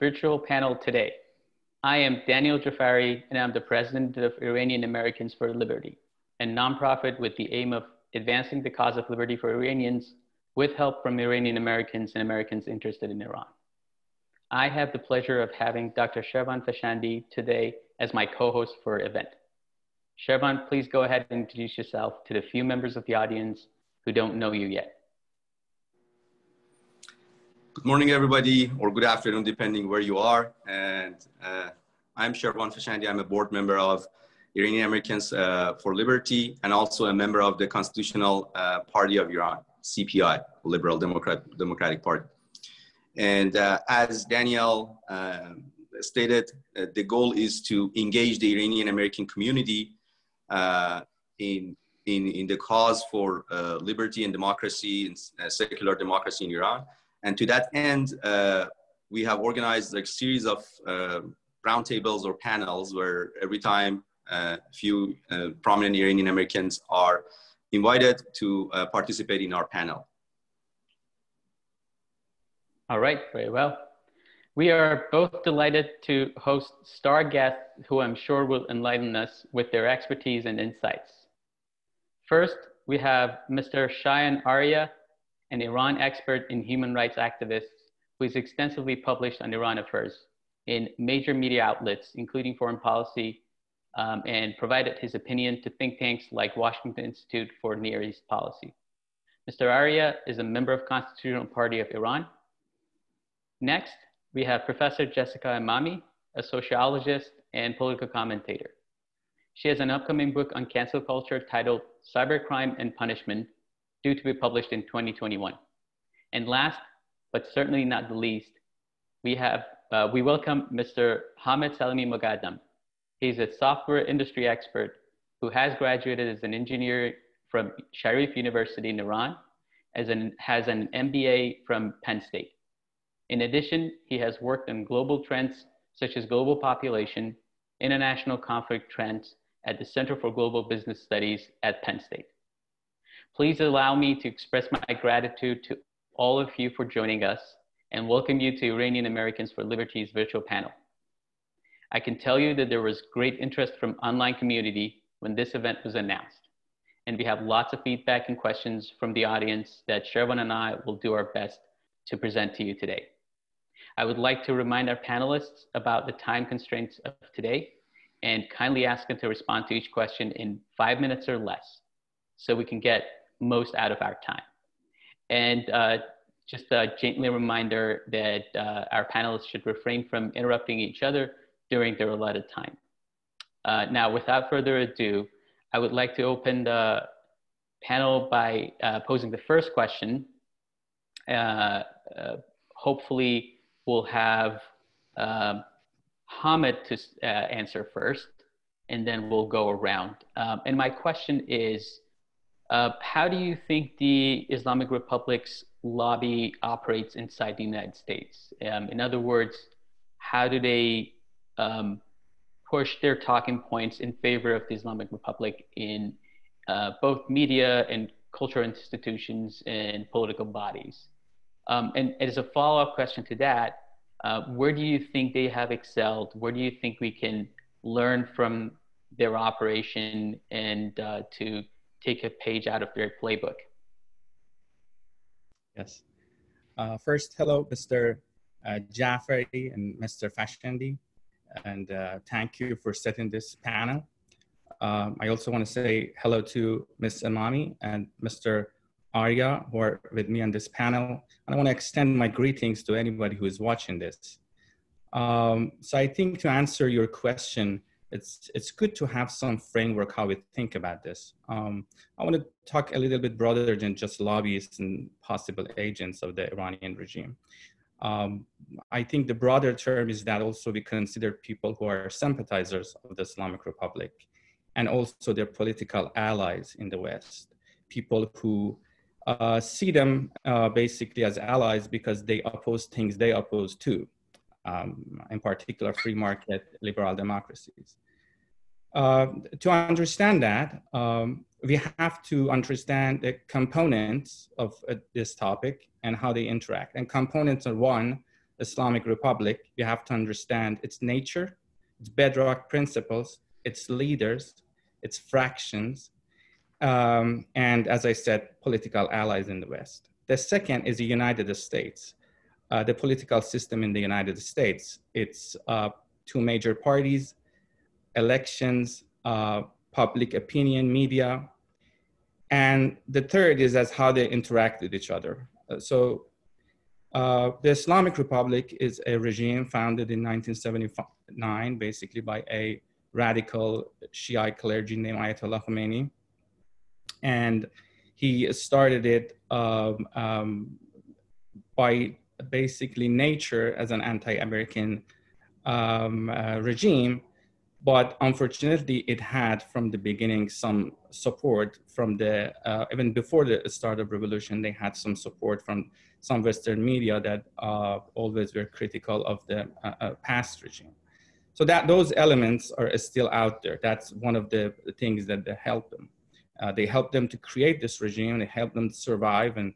virtual panel today. I am Daniel Jafari, and I'm the president of Iranian Americans for Liberty, a nonprofit with the aim of advancing the cause of liberty for Iranians with help from Iranian Americans and Americans interested in Iran. I have the pleasure of having Dr. Shervan Fashandi today as my co-host for our event. Shervan, please go ahead and introduce yourself to the few members of the audience who don't know you yet. Good morning, everybody, or good afternoon, depending where you are. And I'm Shervan Fashandi. I'm a board member of Iranian Americans for Liberty and also a member of the Constitutional Party of Iran, CPI, Liberal Democratic Party. And as Daniel stated, the goal is to engage the Iranian American community in the cause for liberty and democracy and secular democracy in Iran. And to that end, we have organized a series of roundtables or panels where every time a few prominent Iranian Americans are invited to participate in our panel. All right, very well. We are both delighted to host star guests who I'm sure will enlighten us with their expertise and insights. First, we have Mr. Shayan Arya, an Iran expert and human rights activist who has extensively published on Iran affairs in major media outlets, including Foreign Policy, and provided his opinion to think tanks like Washington Institute for Near East Policy. Mr. Arya is a member of Constitutional Party of Iran. Next, we have Professor Jessica Emami, a sociologist and political commentator. She has an upcoming book on cancel culture titled Cybercrime and Punishment, due to be published in 2021. And last, but certainly not the least, we welcome Mr. Hamed Salimi. He's a software industry expert who has graduated as an engineer from Sharif University in Iran, has an MBA from Penn State. In addition, he has worked on global trends such as global population, international conflict trends at the Center for Global Business Studies at Penn State. Please allow me to express my gratitude to all of you for joining us and welcome you to Iranian Americans for Liberty's virtual panel. I can tell you that there was great interest from online community when this event was announced, and we have lots of feedback and questions from the audience that Shervan and I will do our best to present to you today. I would like to remind our panelists about the time constraints of today and kindly ask them to respond to each question in 5 minutes or less so we can get most out of our time. And just a gently reminder that our panelists should refrain from interrupting each other during their allotted time. Now, without further ado, I would like to open the panel by posing the first question. Hopefully, we'll have Hamed to answer first, and then we'll go around. And my question is, how do you think the Islamic Republic's lobby operates inside the United States? In other words, how do they push their talking points in favor of the Islamic Republic in both media and cultural institutions and political bodies? And as a follow-up question to that, where do you think they have excelled? Where do you think we can learn from their operation and to take a page out of their playbook? Yes. First, hello, Mr. Jafari and Mr. Fashandi, and thank you for setting this panel. I also want to say hello to Ms. Emami and Mr. Arya, who are with me on this panel. And I want to extend my greetings to anybody who is watching this. So I think to answer your question, it's good to have some framework how we think about this. I want to talk a little bit broader than just lobbyists and possible agents of the Iranian regime. I think the broader term is that also we consider people who are sympathizers of the Islamic Republic and also their political allies in the West, people who see them basically as allies because they oppose things they oppose to. In particular, free market liberal democracies. To understand that, we have to understand the components of this topic and how they interact. And components are one, Islamic Republic, we have to understand its nature, its bedrock principles, its leaders, its fractions, and as I said, political allies in the West. The second is the United States, the political system in the United States. It's two major parties, elections, public opinion, media. And the third is as how they interact with each other. The Islamic Republic is a regime founded in 1979, basically by a radical Shiite clergy named Ayatollah Khomeini. And he started it by basically nature as an anti-American regime. But unfortunately, it had from the beginning some support from the, even before the start of revolution, they had some support from some Western media that always were critical of the past regime. So that those elements are still out there. That's one of the things that they helped them. They helped them to create this regime, they helped them to survive, and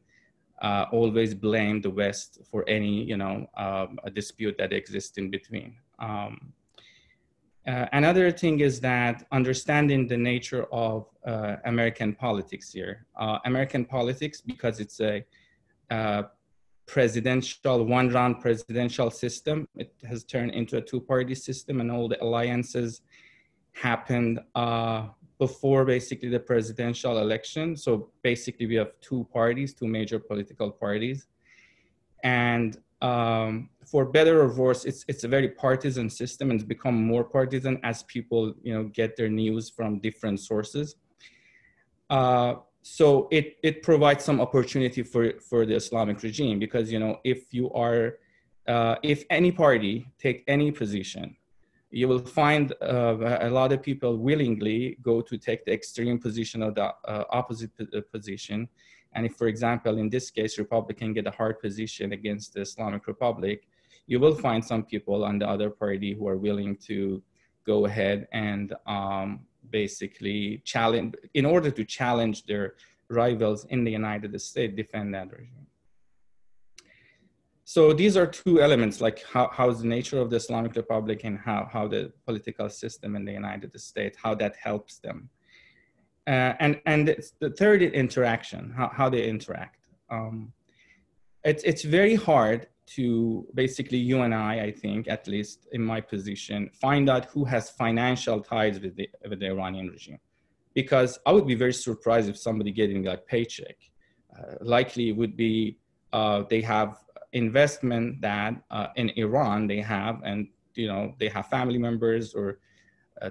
always blame the West for any, a dispute that exists in between. Another thing is that understanding the nature of American politics here. American politics, because it's a presidential, one-round presidential system, it has turned into a two-party system, and all the alliances happened before basically the presidential election. So basically we have two parties, two major political parties. And for better or worse, it's a very partisan system, and it's become more partisan as people, get their news from different sources. So it provides some opportunity for the Islamic regime, because, if you are, if any party take any position, you will find a lot of people willingly go to take the extreme position or the opposite position. And if, for example, in this case, Republican get a hard position against the Islamic Republic, you will find some people on the other party who are willing to go ahead and basically challenge, in order to challenge their rivals in the United States, defend that regime. So these are two elements, like how is the nature of the Islamic Republic and how the political system in the United States, how that helps them. And it's the third interaction, how they interact. It's very hard to basically, you and I think, at least in my position, find out who has financial ties with the Iranian regime. Because I would be very surprised if somebody getting a paycheck. Likely would be they have investment that in Iran they have, and they have family members or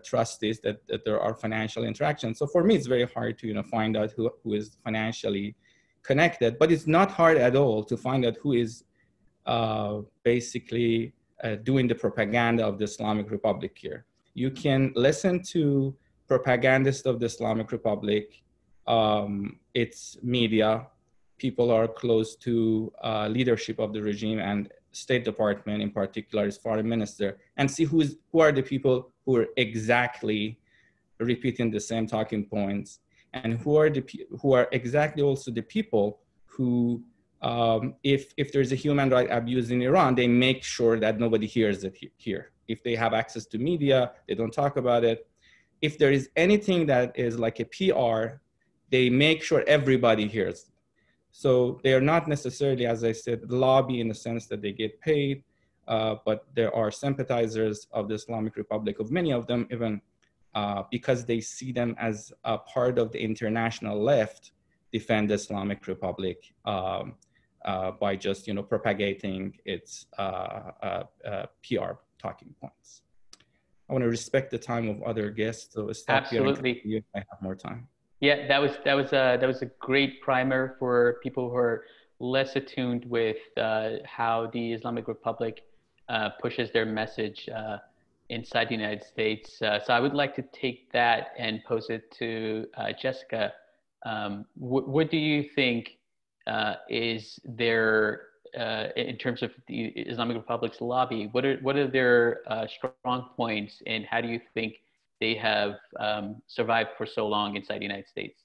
trustees that there are financial interactions. So for me, it's very hard to find out who is financially connected, but it's not hard at all to find out who is basically doing the propaganda of the Islamic Republic here. You can listen to propagandists of the Islamic Republic, its media, people are close to leadership of the regime and State Department, in particular, is foreign minister, and see who are the people who are exactly repeating the same talking points, and who are exactly also the people who, if there's a human right abuse in Iran, they make sure that nobody hears it here. If they have access to media, they don't talk about it. If there is anything that is like a PR, they make sure everybody hears. So they are not necessarily, as I said, lobby in the sense that they get paid, but there are sympathizers of the Islamic Republic, of many of them, even because they see them as a part of the international left, defend the Islamic Republic by just, propagating its PR talking points. I want to respect the time of other guests, so stop here and continue if I have more time. Yeah, that was a great primer for people who are less attuned with how the Islamic Republic pushes their message inside the United States. So I would like to take that and pose it to Jessica. What do you think is their, in terms of the Islamic Republic's lobby, what are their strong points, and how do you think they have survived for so long inside the United States?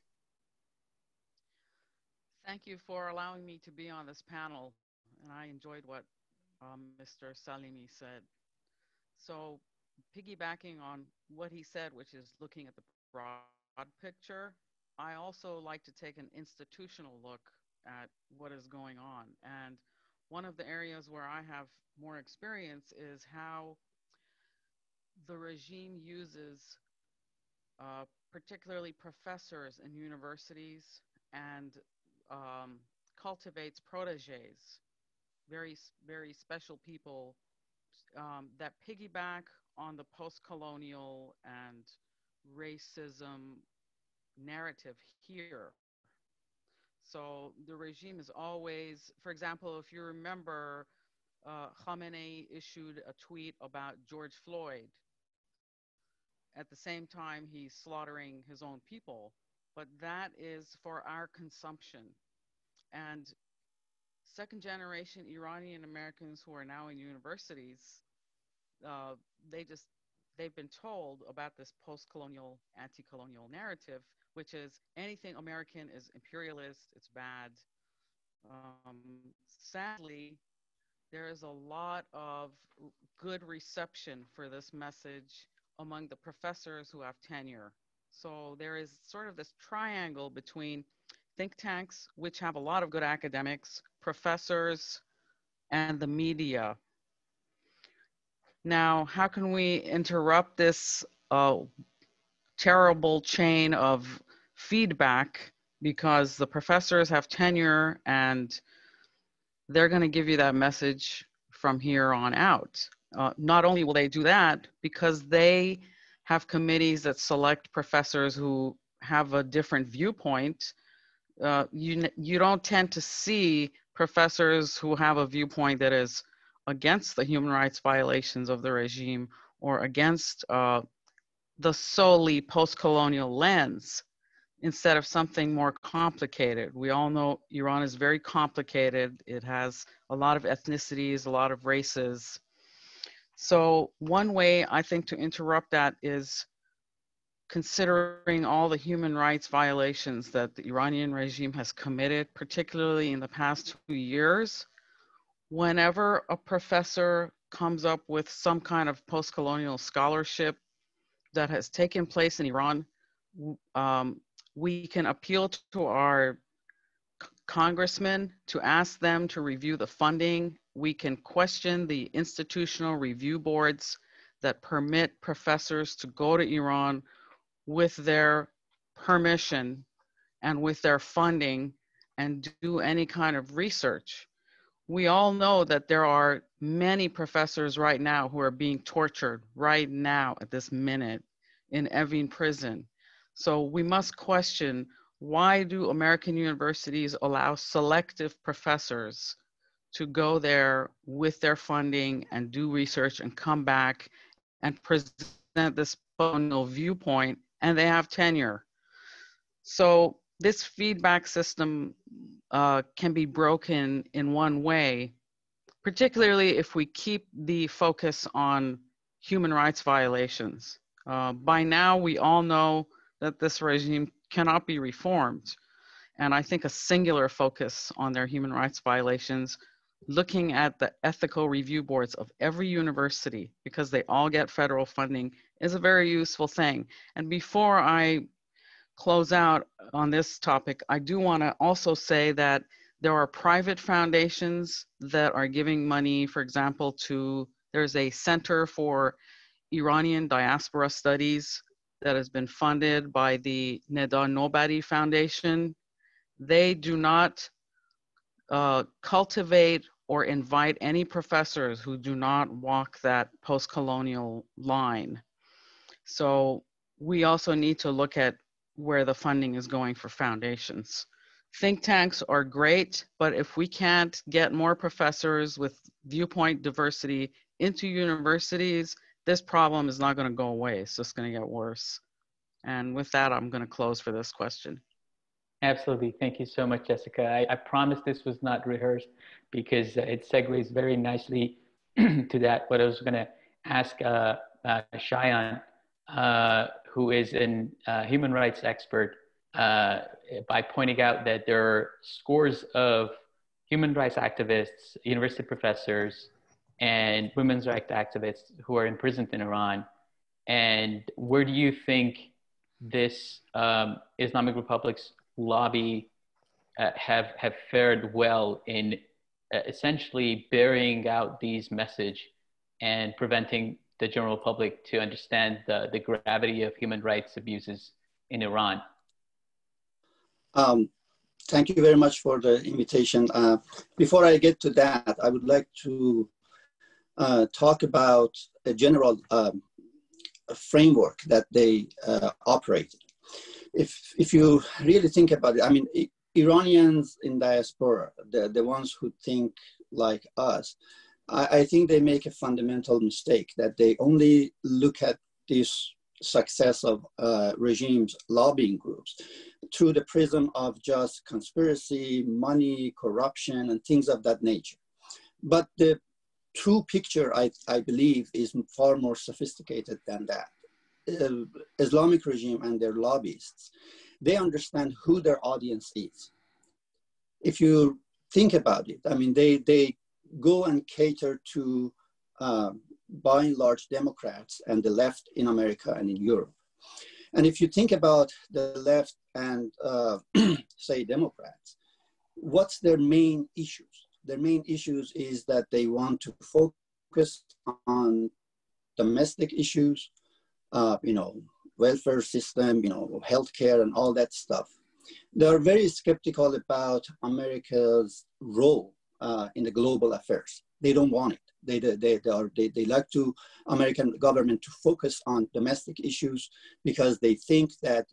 Thank you for allowing me to be on this panel, and I enjoyed what Mr. Salimi said. So piggybacking on what he said, which is looking at the broad picture, I also like to take an institutional look at what is going on. And one of the areas where I have more experience is how the regime uses particularly professors in universities and cultivates protégés, very special people that piggyback on the post-colonial and racism narrative here. So the regime is always, for example, if you remember, Khamenei issued a tweet about George Floyd. At the same time, he's slaughtering his own people, but that is for our consumption. And second generation Iranian Americans who are now in universities, they've been told about this post-colonial, anti-colonial narrative, which is anything American is imperialist, it's bad. Sadly, there is a lot of good reception for this message among the professors who have tenure. So there is sort of this triangle between think tanks, which have a lot of good academics, professors, and the media. Now, how can we interrupt this terrible chain of feedback, because the professors have tenure and they're going to give you that message from here on out. Not only will they do that, because they have committees that select professors who have a different viewpoint, you don't tend to see professors who have a viewpoint that is against the human rights violations of the regime or against the solely post-colonial lens, instead of something more complicated. We all know Iran is very complicated. It has a lot of ethnicities, a lot of races. So one way I think to interrupt that is considering all the human rights violations that the Iranian regime has committed, particularly in the past 2 years. Whenever a professor comes up with some kind of post-colonial scholarship that has taken place in Iran, we can appeal to our congressmen to ask them to review the funding. We can question the institutional review boards that permit professors to go to Iran with their permission and with their funding and do any kind of research. We all know that there are many professors right now who are being tortured right now at this minute in Evin prison. So we must question, why do American universities allow selective professors to go there with their funding and do research and come back and present this colonial viewpoint, and they have tenure? So this feedback system can be broken in one way, particularly if we keep the focus on human rights violations. By now, we all know that this regime cannot be reformed. And I think a singular focus on their human rights violations, looking at the ethical review boards of every university, because they all get federal funding, is a very useful thing. And before I close out on this topic, I do want to also say that there are private foundations that are giving money, for example, to, there's a Center for Iranian Diaspora Studies that has been funded by the Neda Nobadi Foundation. They do not cultivate or invite any professors who do not walk that post-colonial line. So we also need to look at where the funding is going for foundations. Think tanks are great, but if we can't get more professors with viewpoint diversity into universities, this problem is not going to go away. It's just going to get worse. And with that, I'm going to close for this question. Absolutely. Thank you so much, Jessica. I promise this was not rehearsed, because it segues very nicely to that, what I was going to ask Shayan, who is a human rights expert, by pointing out that there are scores of human rights activists, university professors, and women's rights activists who are imprisoned in Iran. And where do you think this Islamic Republic's lobby have fared well in essentially burying out these messages and preventing the general public to understand the gravity of human rights abuses in Iran? Thank you very much for the invitation. Before I get to that, I would like to talk about a general framework that they operate. If you really think about it, I mean, Iranians in diaspora, the ones who think like us, I think they make a fundamental mistake that they only look at this success of regimes, lobbying groups, through the prism of just conspiracy, money, corruption, and things of that nature. But the true picture, I believe, is far more sophisticated than that. Islamic regime and their lobbyists, they understand who their audience is. If you think about it, I mean, they go and cater to, by and large, Democrats and the left in America and in Europe. And if you think about the left and, say, Democrats, what's their main issues? Their main issues is that they want to focus on domestic issues, you know, welfare system, you know, healthcare and all that stuff. They are very skeptical about America's role in the global affairs. They don't want it. They like to American government to focus on domestic issues because they think that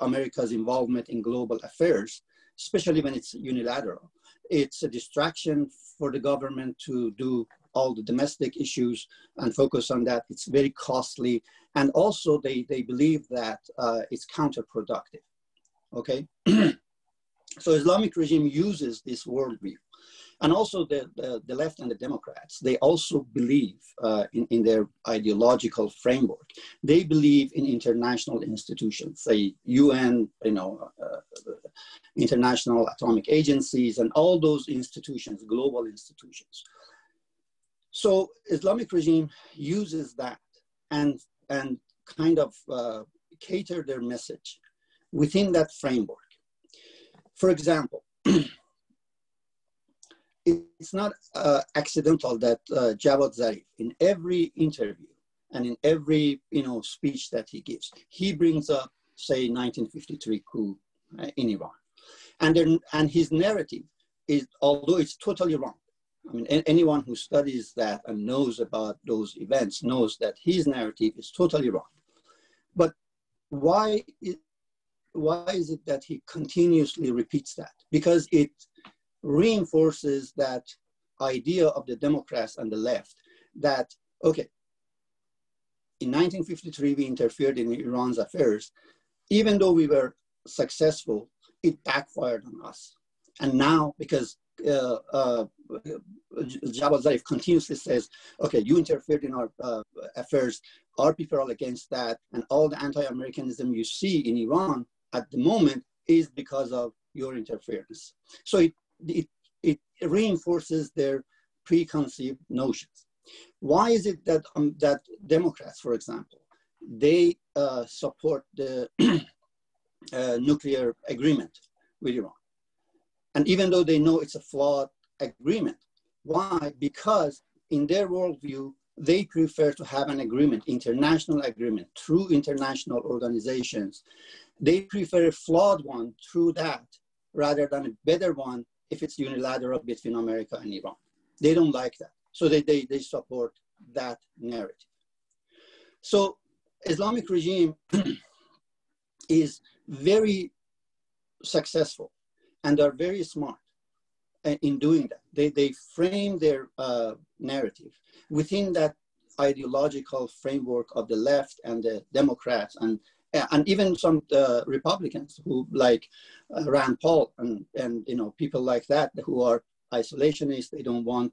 America's involvement in global affairs, especially when it's unilateral, it's a distraction for the government to do all the domestic issues and focus on that. It's very costly. And also they believe that it's counterproductive, okay? So Islamic regime uses this worldview. And also the left and the Democrats, they also believe in their ideological framework. They believe in international institutions, say UN, you know, international atomic agencies, and all those institutions, global institutions. So Islamic regime uses that and kind of cater their message within that framework. For example, it's not accidental that Javad Zarif, in every interview and in every, you know, speech that he gives, he brings up, say, 1953 coup in Iran. And his narrative is, although it's totally wrong, I mean, anyone who studies that and knows about those events knows that his narrative is totally wrong. But why is it that he continuously repeats that? Because it reinforces that idea of the Democrats and the left that, okay, in 1953, we interfered in Iran's affairs. Even though we were successful, it backfired on us. And now, because Javad Zarif continuously says, okay, you interfered in our affairs, our people are against that, and all the anti-Americanism you see in Iran at the moment is because of your interference. So it reinforces their preconceived notions. Why is it that, that Democrats, for example, they support the nuclear agreement with Iran? And even though they know it's a flawed agreement, why? Because in their worldview, they prefer to have an agreement, international agreement, through international organizations. They prefer a flawed one through that rather than a better one if it's unilateral between America and Iran. They don't like that. So they support that narrative. So Islamic regime is very successful and are very smart in doing that. They frame their narrative within that ideological framework of the left and the Democrats and even some Republicans who like Rand Paul and you know, people like that who are isolationists. They don't want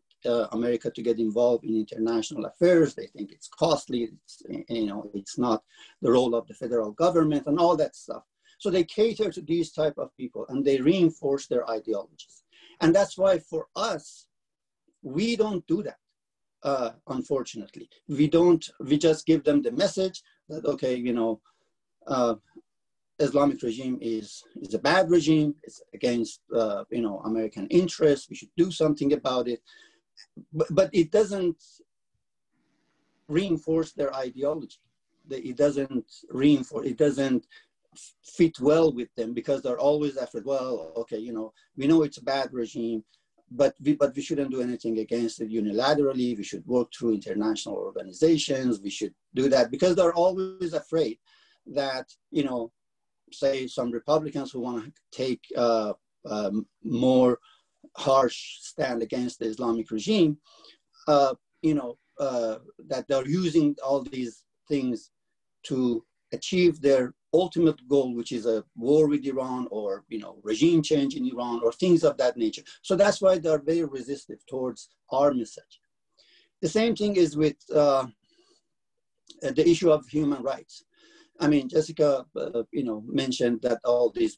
America to get involved in international affairs. They think it's costly. It's, you know, it's not the role of the federal government and all that stuff. So they cater to these type of people and they reinforce their ideologies. And that's why for us, we don't do that. unfortunately. We just give them the message that, okay, you know, Islamic regime is a bad regime, it's against, you know, American interests, we should do something about it. But it doesn't reinforce their ideology. It doesn't reinforce, it doesn't fit well with them, because they're always afraid, well, okay, you know, we know it's a bad regime, but we shouldn't do anything against it unilaterally. We should work through international organizations. We should do that, because they're always afraid that, you know, say some Republicans who want to take more harsh stand against the Islamic regime, you know, that they're using all these things to achieve their ultimate goal, which is a war with Iran, or, you know, regime change in Iran, or things of that nature. So that's why they're very resistive towards our message. The same thing is with the issue of human rights. I mean, Jessica, you know, mentioned that all this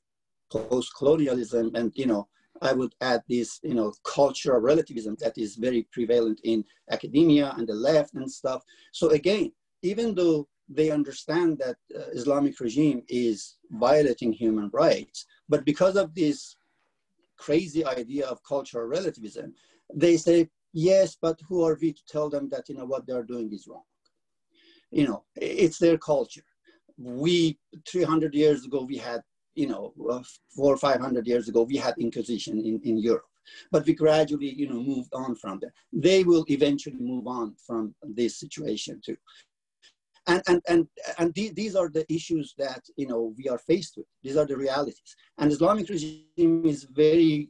post-colonialism, and, you know, I would add this, you know, cultural relativism that is very prevalent in academia and the left and stuff. So again, even though they understand that Islamic regime is violating human rights, but because of this crazy idea of cultural relativism, they say, yes, but who are we to tell them that, you know, what they're doing is wrong? You know, it's their culture. We, 300 years ago, we had, you know, 400 or 500 years ago, we had Inquisition in Europe, but we gradually, you know, moved on from that. They will eventually move on from this situation too. And these are the issues that, you know, we are faced with. These are the realities. And Islamic regime is very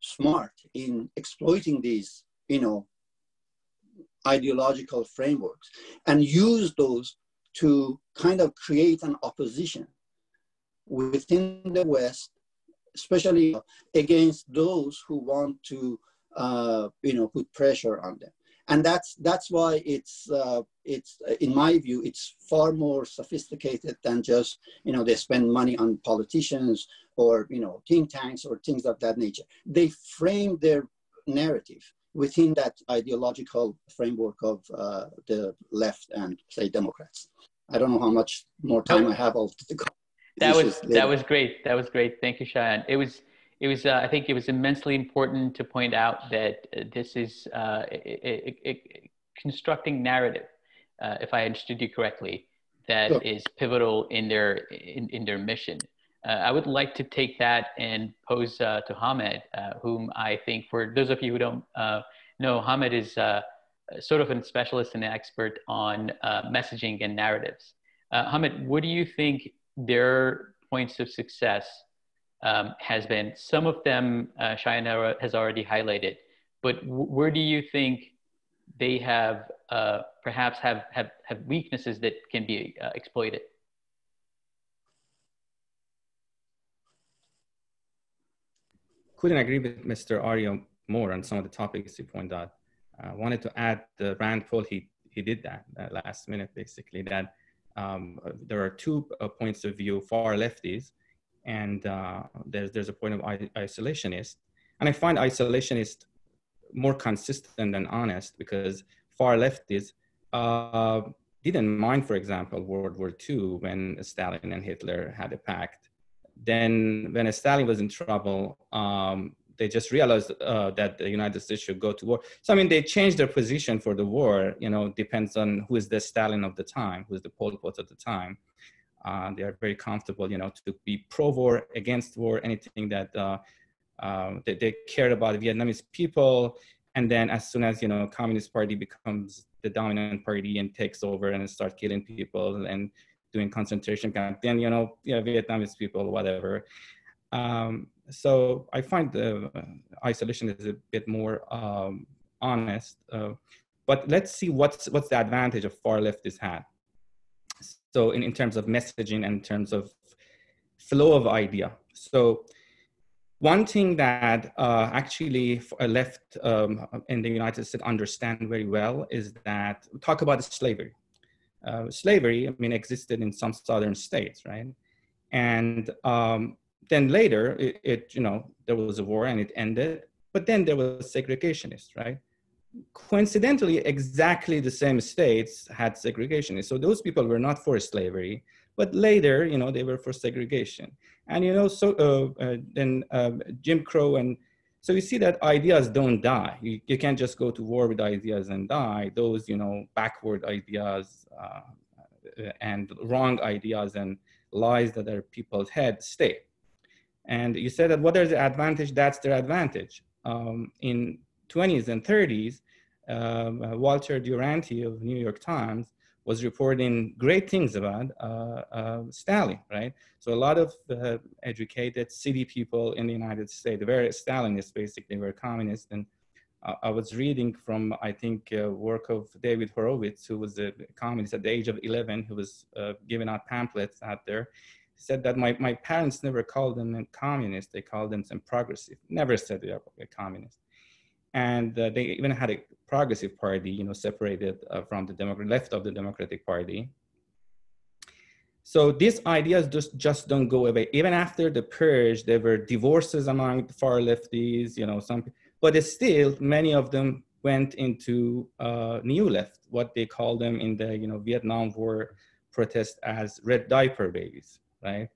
smart in exploiting these, you know, ideological frameworks, and use those to kind of create an opposition within the West, especially against those who want to, you know, put pressure on them. And that's why it's in my view, it's far more sophisticated than just, you know, they spend money on politicians or, you know, think tanks or things of that nature. They frame their narrative within that ideological framework of the left and, say, Democrats. I don't know how much more time I have. That was great. That was great. Thank you, Shayan. It was. I think it was immensely important to point out that this is constructing narrative, if I understood you correctly, that sure. is pivotal in their mission. I would like to take that and pose to Hamed, whom I think, for those of you who don't know, Hamed is sort of a specialist and expert on messaging and narratives. Hamed, what do you think their points of success has been? Some of them Shayan Arya has already highlighted, but where do you think they have perhaps have weaknesses that can be exploited? Couldn't agree with Mr. Arya more on some of the topics you pointed out. I wanted to add the Rand Paul, he did that last minute, basically, that there are two points of view, far lefties, and there's a point of isolationist. And I find isolationist more consistent than honest, because far lefties didn't mind, for example, World War II when Stalin and Hitler had a pact. Then when Stalin was in trouble, they just realized that the United States should go to war. So, I mean, they changed their position for the war, you know, depends on who is the Stalin of the time, who is the Pol Pot of the time. They are very comfortable, you know, to be pro-war, against war, anything that they cared about the Vietnamese people. And then as soon as, you know, Communist Party becomes the dominant party and takes over and start killing people and doing concentration camp, then, you know, yeah, Vietnamese people, whatever. So I find the isolation is a bit more honest, but let's see what's the advantage of far left has had. So in terms of messaging and in terms of flow of idea. So one thing that actually left in the United States understand very well is that, talk about slavery. Slavery, I mean, existed in some southern states, right? And then later, it, you know, there was a war and it ended, but then there was segregationists, right? coincidentally, exactly the same states had segregation. So those people were not for slavery, but later, you know, they were for segregation. And, you know, so Jim Crow, and so you see that ideas don't die. You can't just go to war with ideas and die. Those, you know, backward ideas and wrong ideas and lies that are people's head stay. And you said that what are the advantage? That's their advantage. In 20s and 30s, Walter Duranty of New York Times was reporting great things about Stalin, right? So a lot of educated city people in the United States, very Stalinists basically, were communists. And I was reading from, I think, work of David Horowitz, who was a communist at the age of 11, who was giving out pamphlets out there. He said that my parents never called them communists, they called them some progressive, never said they are communists. And they even had a progressive party, you know, separated from the left of the Democratic Party. So these ideas just don't go away. Even after the purge, there were divorces among the far lefties, you know, some, but it's still many of them went into new left, what they call them in the, you know, Vietnam War protest as red diaper babies, right?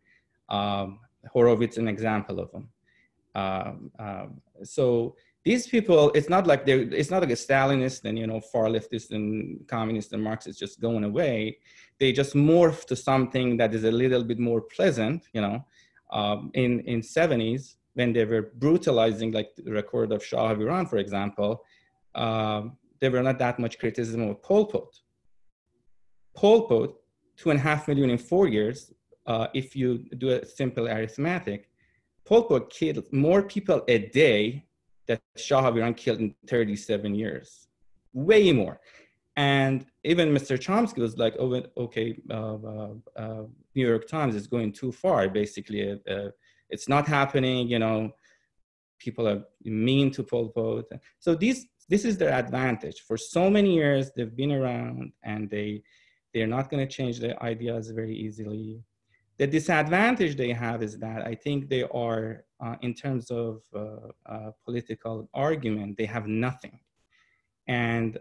Horowitz, an example of them. So these people, it's not like it's not like a Stalinist and, you know, far leftist and communist and Marxist just going away. They just morph to something that is a little bit more pleasant, you know, in 70s when they were brutalizing, like the record of Shah of Iran, for example, there were not that much criticism of Pol Pot. Pol Pot, 2.5 million in 4 years, if you do a simple arithmetic, Pol Pot killed more people a day that Shah of Iran killed in 37 years, way more. And even Mr. Chomsky was like, oh, okay, New York Times is going too far, basically. It's not happening, you know, people are mean to Pol Pot. So this is their advantage. For so many years, they've been around and they're not gonna change their ideas very easily. The disadvantage they have is that I think they are, in terms of political argument, they have nothing. And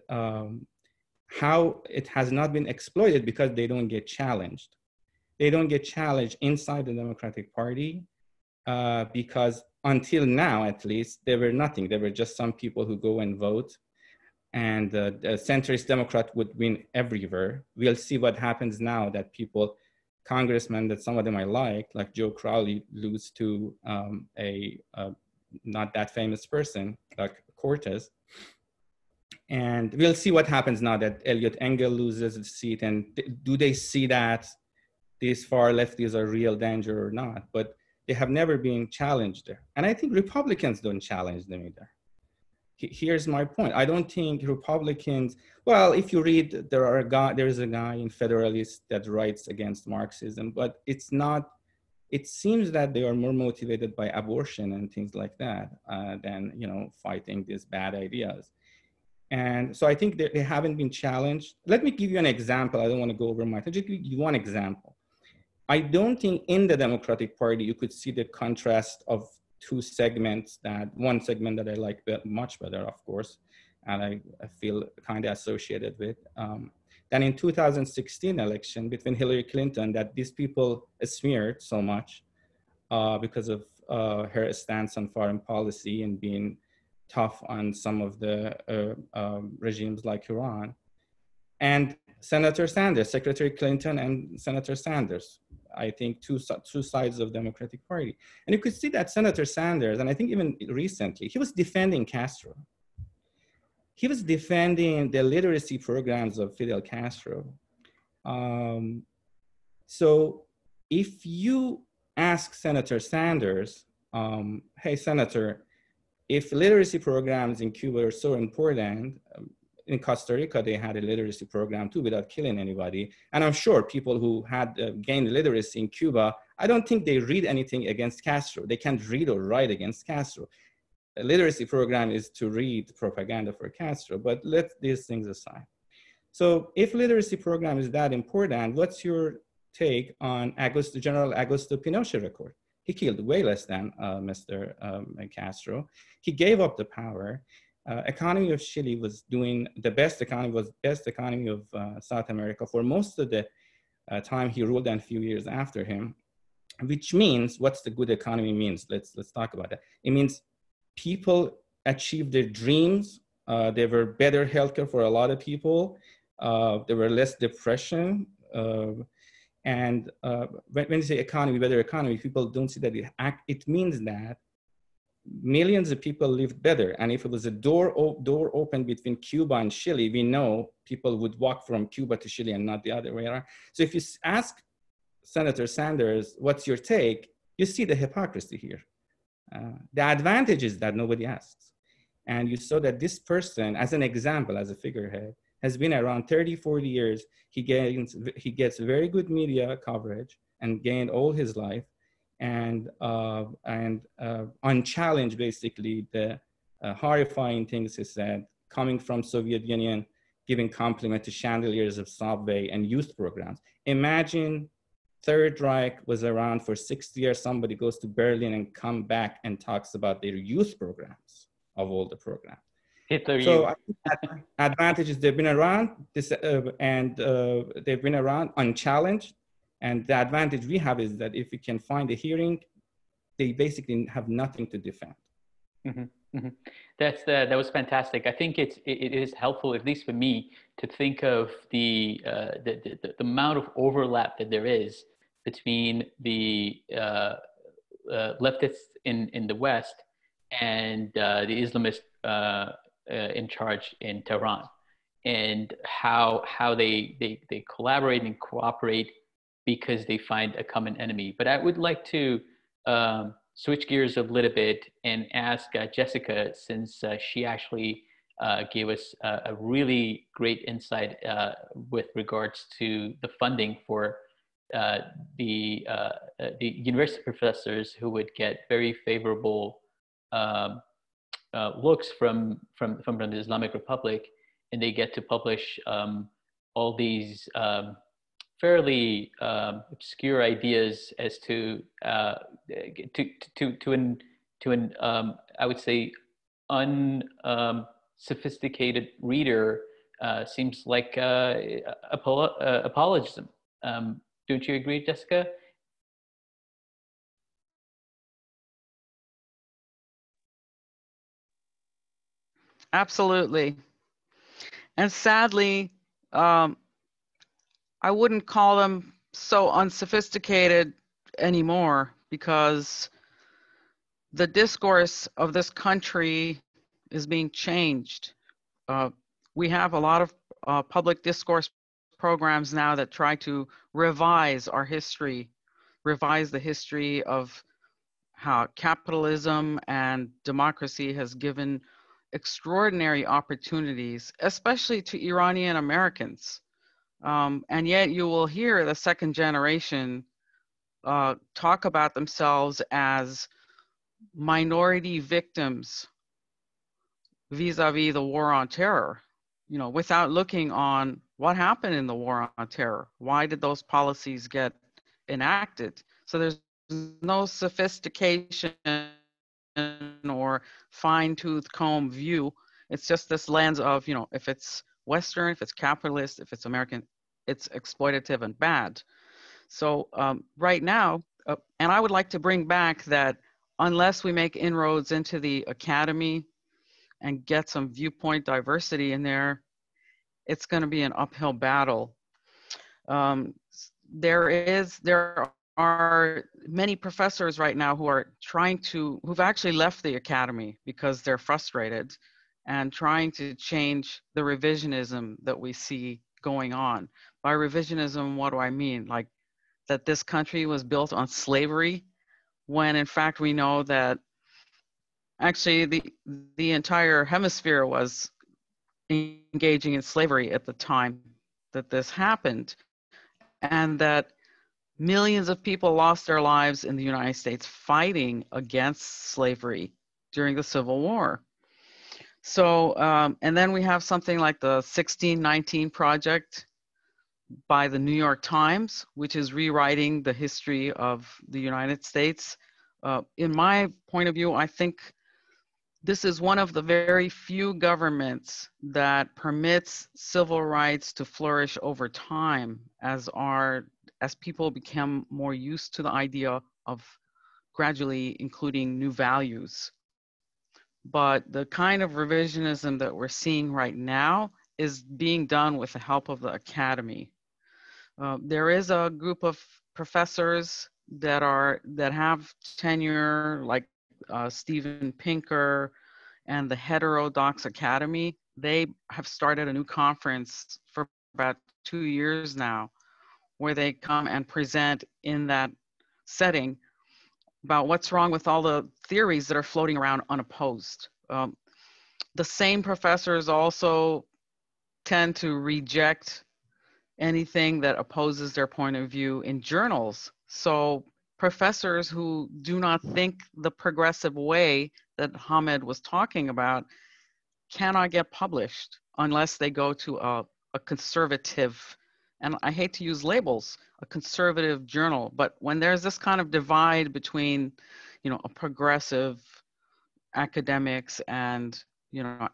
how it has not been exploited because they don't get challenged. They don't get challenged inside the Democratic Party because until now, at least, there were nothing. There were just some people who go and vote. And the centrist Democrat would win everywhere. We'll see what happens now that people, congressmen that some of them I like Joe Crowley, lose to a not that famous person like Cortez. And we'll see what happens now that Elliot Engel loses the seat, and do they see that these far lefties are real danger or not? But they have never been challenged there. And I think Republicans don't challenge them either. Here's my point. I don't think Republicans, well, if you read, there is a guy in Federalist that writes against Marxism, but it's not, it seems that they are more motivated by abortion and things like that than, you know, fighting these bad ideas. And so I think they haven't been challenged. Let me give you an example. I don't want to go over my time. Just give you one example. I don't think in the Democratic Party, you could see the contrast of two segments, that one segment that I like much better, of course, and I feel kind of associated with. Then in 2016 election between Hillary Clinton, that these people smeared so much because of her stance on foreign policy and being tough on some of the regimes like Iran, and Senator Sanders, Secretary Clinton and Senator Sanders. I think two sides of Democratic Party. And you could see that Senator Sanders, and I think even recently, he was defending Castro. He was defending the literacy programs of Fidel Castro. So if you ask Senator Sanders, hey, Senator, if literacy programs in Cuba are so important, in Costa Rica, they had a literacy program too without killing anybody. And I'm sure people who had gained literacy in Cuba, I don't think they read anything against Castro. They can't read or write against Castro. A literacy program is to read propaganda for Castro, but let these things aside. So if literacy program is that important, what's your take on General Augusto Pinochet record? He killed way less than Mr. Castro. He gave up the power. economy of Chile was doing the best economy, was best economy of South America for most of the time he ruled and a few years after him, which means, what's the good economy means? Let's talk about that. It means people achieved their dreams. There were better healthcare for a lot of people. There were less depression. And when you say economy, better economy, people don't see that it means that millions of people lived better. And if it was a door open between Cuba and Chile, we know people would walk from Cuba to Chile and not the other way around. So if you ask Senator Sanders, what's your take? You see the hypocrisy here. The advantage is that nobody asks. And you saw that this person, as an example, as a figurehead, has been around 30, 40 years. He gets very good media coverage and gained all his life, and unchallenged, basically, the horrifying things he said, coming from Soviet Union, giving compliment to chandeliers of subway and youth programs. Imagine Third Reich was around for 60 years. Somebody goes to Berlin and come back and talks about their youth programs, of all the programs. So I think that advantages, they've been around this, they've been around unchallenged. And the advantage we have is that if we can find a hearing, they basically have nothing to defend. Mm-hmm. Mm-hmm. That was fantastic. I think it is helpful, at least for me, to think of the amount of overlap that there is between the leftists in the West and the Islamists in charge in Tehran, and how they collaborate and cooperate because they find a common enemy. But I would like to switch gears a little bit and ask Jessica, since she actually gave us a really great insight with regards to the funding for the university professors who would get very favorable looks from the Islamic Republic, and they get to publish all these fairly obscure ideas as to an I would say unsophisticated reader seems like apologism. Don't you agree, Jessica? Absolutely. And sadly, I wouldn't call them so unsophisticated anymore, because the discourse of this country is being changed. We have a lot of public discourse programs now that try to revise our history, revise the history of how capitalism and democracy has given extraordinary opportunities, especially to Iranian Americans. And yet you will hear the second generation talk about themselves as minority victims vis-a-vis the war on terror, you know, without looking on what happened in the war on terror. Why did those policies get enacted? So there's no sophistication or fine-tooth comb view. It's just this lens of, you know, if it's Western, if it's capitalist, if it's American, it's exploitative and bad. So right now, and I would like to bring back that unless we make inroads into the academy and get some viewpoint diversity in there, it's going to be an uphill battle. There are many professors right now who are who've actually left the academy because they're frustrated and trying to change the revisionism that we see going on. By revisionism, what do I mean? Like that this country was built on slavery, when in fact we know that actually the entire hemisphere was engaging in slavery at the time that this happened, and that millions of people lost their lives in the United States fighting against slavery during the Civil War. So, and then we have something like the 1619 Project by the New York Times, which is rewriting the history of the United States. In my point of view, I think This is one of the very few governments that permits civil rights to flourish over time as people become more used to the idea of gradually including new values. But the kind of revisionism that we're seeing right now is being done with the help of the academy. There is a group of professors that have tenure, like Steven Pinker and the Heterodox Academy. They have started a new conference for about 2 years now, where they come and present in that setting about what's wrong with all the theories that are floating around unopposed. The same professors also tend to reject anything that opposes their point of view in journals. So professors who do not think the progressive way that Hamed was talking about cannot get published unless they go to a conservative, and I hate to use labels, a conservative journal. But when there's this kind of divide between, a progressive academics and,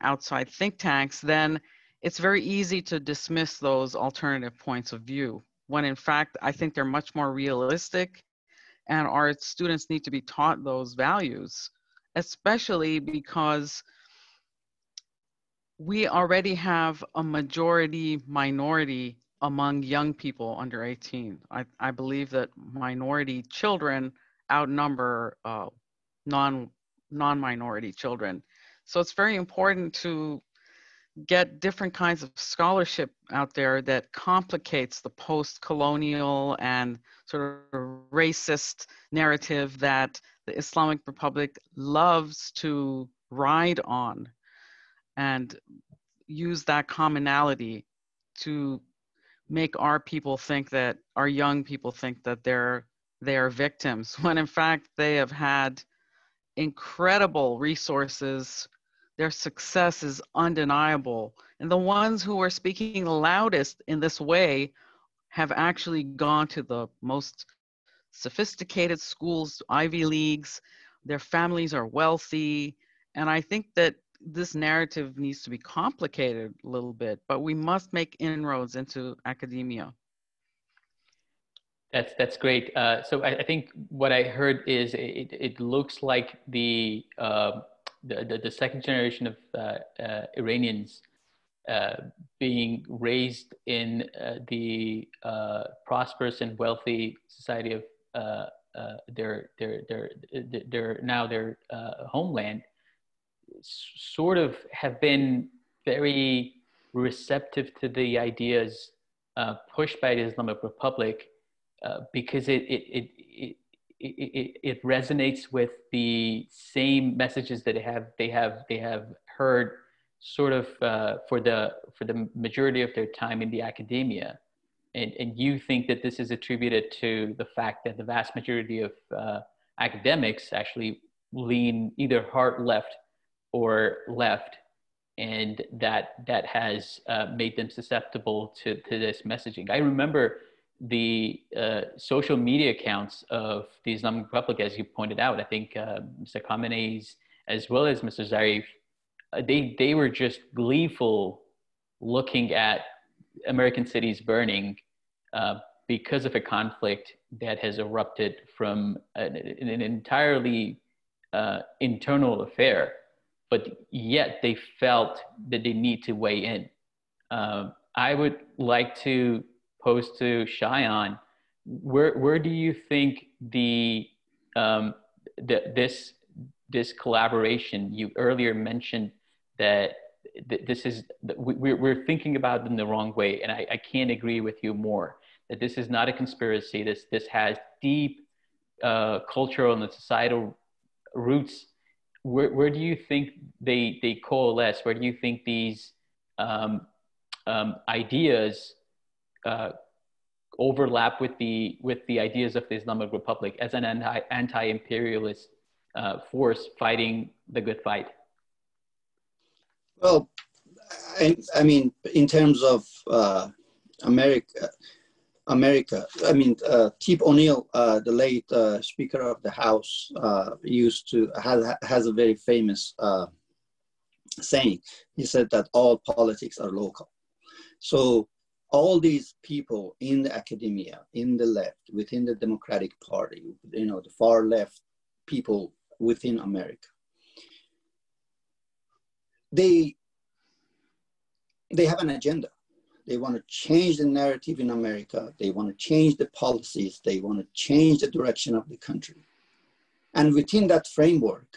outside think tanks, then it's very easy to dismiss those alternative points of view, when in fact, I think they're much more realistic, and our students need to be taught those values, especially because we already have a majority-minority among young people under 18. I believe that minority children outnumber non-minority children. So it's very important to get different kinds of scholarship out there that complicates the post-colonial and sort of racist narrative that the Islamic Republic loves to ride on, and use that commonality to make our young people think that they are victims, when in fact they have had incredible resources. Their success is undeniable. And the ones who are speaking loudest in this way have actually gone to the most sophisticated schools, Ivy Leagues. Their families are wealthy. And I think that this narrative needs to be complicated a little bit, but we must make inroads into academia. That's great. So I think what I heard is it looks like the second generation of Iranians being raised in the prosperous and wealthy society of their homeland, sort of have been very receptive to the ideas pushed by the Islamic Republic, because it resonates with the same messages that they have heard sort of for the majority of their time in the academia, and you think that this is attributed to the fact that the vast majority of academics actually lean either hard left or left, and that has made them susceptible to this messaging. I remember the social media accounts of the Islamic Republic, as you pointed out. I think Mr. Khamenei's, as well as Mr. Zarif, they were just gleeful looking at American cities burning because of a conflict that has erupted from an entirely internal affair, but yet they felt that they need to weigh in. I would like to pose to Shayan, where do you think this collaboration? You earlier mentioned that this is, we're thinking about them the wrong way, and I can't agree with you more, that this is not a conspiracy. This has deep cultural and societal roots. Where do you think they coalesce? Where do you think these ideas overlap with the ideas of the Islamic Republic as an anti-imperialist force fighting the good fight? Well, I mean, in terms of America, I mean, Tip O'Neill, the late Speaker of the House, has a very famous saying. He said that all politics are local. So all these people in the academia, in the left, within the Democratic Party, you know, the far left people within America, they have an agenda. They want to change the narrative in America. They want to change the policies. They want to change the direction of the country. And within that framework,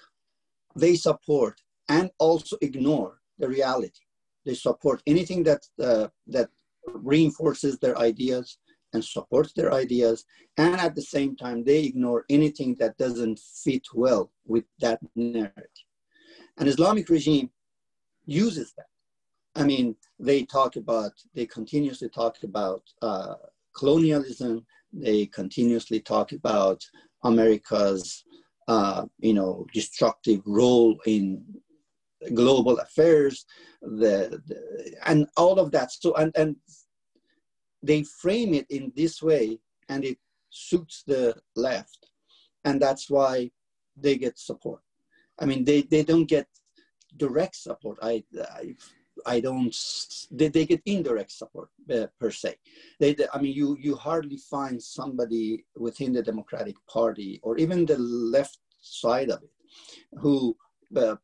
they support and also ignore the reality. They support anything that, that reinforces their ideas and supports their ideas. And at the same time, they ignore anything that doesn't fit well with that narrative. An Islamic regime uses that. I mean, they continuously talk about colonialism. They continuously talk about America's, you know, destructive role in global affairs, and all of that. So, and they frame it in this way, and it suits the left. And that's why they get support. I mean, they don't get direct support. They get indirect support per se. I mean, you hardly find somebody within the Democratic Party or even the left side of it who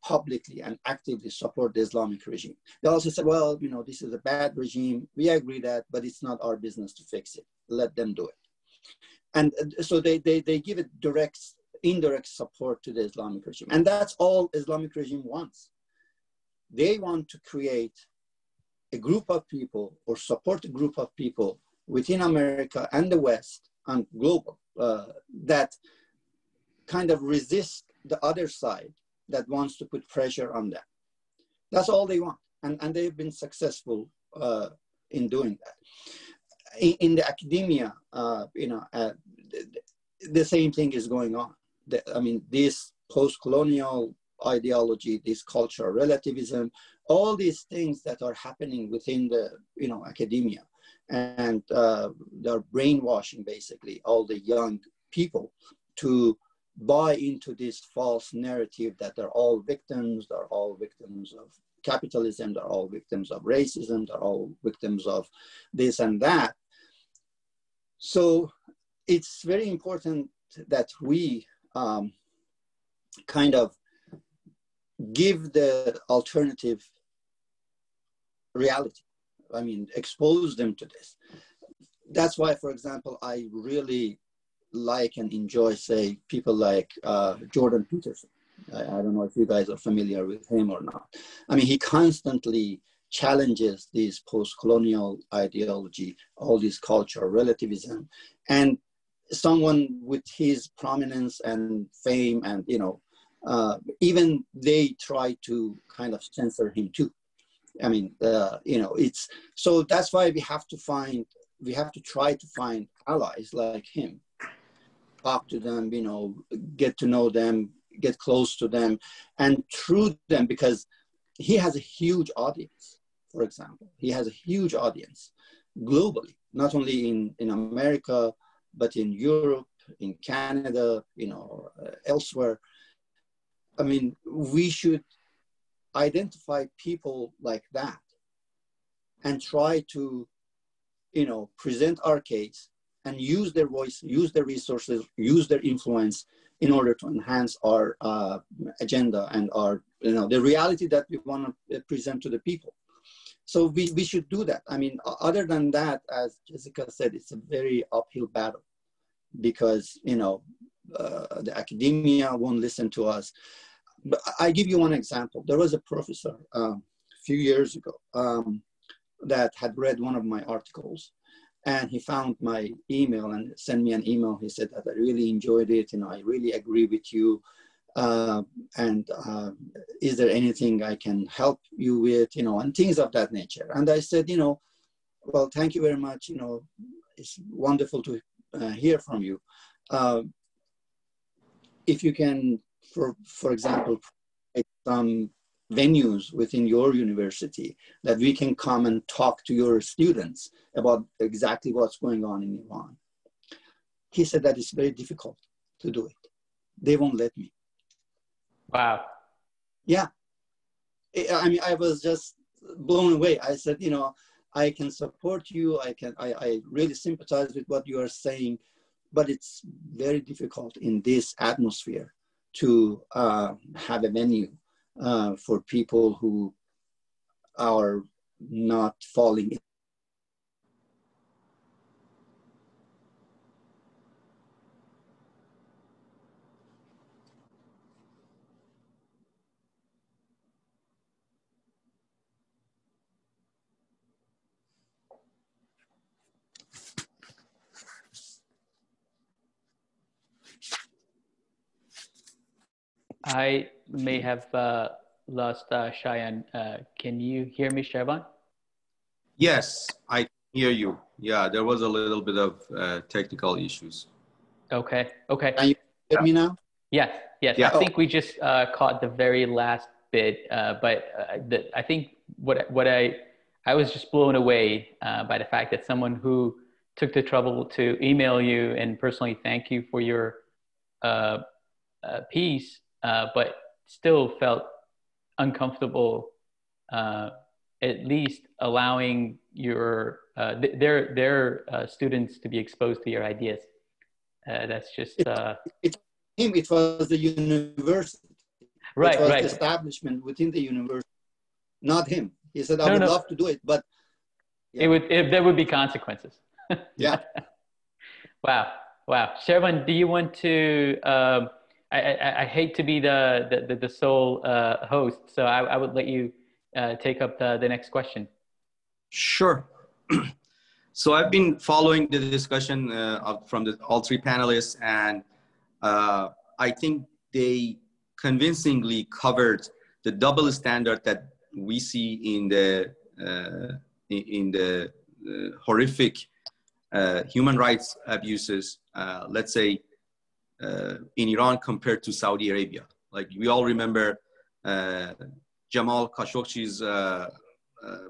publicly and actively support the Islamic regime. They also say, well, you know, this is a bad regime. We agree that, but it's not our business to fix it. Let them do it. And so they give it indirect support to the Islamic regime. And that's all Islamic regime wants. They want to create a group of people or support a group of people within America and the West and global that kind of resist the other side that wants to put pressure on them. That's all they want. And they've been successful in doing that. In the academia, you know, the same thing is going on. I mean, this post-colonial ideology, this cultural relativism, all these things that are happening within the, you know, academia, and they're brainwashing basically all the young people to buy into this false narrative that they're all victims of capitalism, they're all victims of racism, they're all victims of this and that. So it's very important that we kind of give the alternative reality. I mean, expose them to this. That's why, for example, I really like and enjoy, say, people like Jordan Peterson. I don't know if you guys are familiar with him or not. I mean, he constantly challenges this post-colonial ideology, all this cultural relativism, and someone with his prominence and fame and, you know, even they try to kind of censor him too. I mean, you know, it's, so that's why we have to try to find allies like him, talk to them, you know, get to know them, get close to them, and through them, because he has a huge audience, for example. He has a huge audience globally, not only in America, but in Europe, in Canada, you know, elsewhere. I mean, we should identify people like that and try to, you know, present our case and use their voice, use their resources, use their influence in order to enhance our agenda and our, you know, the reality that we want to present to the people. So we should do that. I mean, other than that, as Jessica said, it's a very uphill battle because, you know, the academia won't listen to us. But I give you one example. There was a professor a few years ago that had read one of my articles, and he found my email and sent me an email. He said that I really enjoyed it, and I really agree with you. Is there anything I can help you with, you know, and things of that nature. And I said, you know, well, thank you very much. You know, it's wonderful to hear from you. If you can, for example, provide some venues within your university that we can come and talk to your students about exactly what's going on in Iran. He said that it's very difficult to do it. They won't let me. Wow. Yeah. I mean, I was just blown away. I said, you know, I can support you. I really sympathize with what you are saying, but it's very difficult in this atmosphere to have a venue for people who are not falling in. I may have lost Shayan. Can you hear me, Shervan? Yes, I hear you. Yeah, there was a little bit of technical issues. Okay, okay. Can you hear me now? Yeah, yes. Yeah. I think we just caught the very last bit, but I think what I was just blown away by the fact that someone who took the trouble to email you and personally thank you for your piece, but still felt uncomfortable at least allowing your their students to be exposed to your ideas. That's just it was the university, right? It was the establishment within the university, not him. He said, I would love to do it, but yeah. There would be consequences. Yeah. Wow, wow. Shervan, do you want to I hate to be the sole host, so I would let you take up the next question. Sure. So I've been following the discussion from all three panelists, and I think they convincingly covered the double standard that we see in the horrific human rights abuses, let's say, in Iran compared to Saudi Arabia. Like, we all remember Jamal Khashoggi's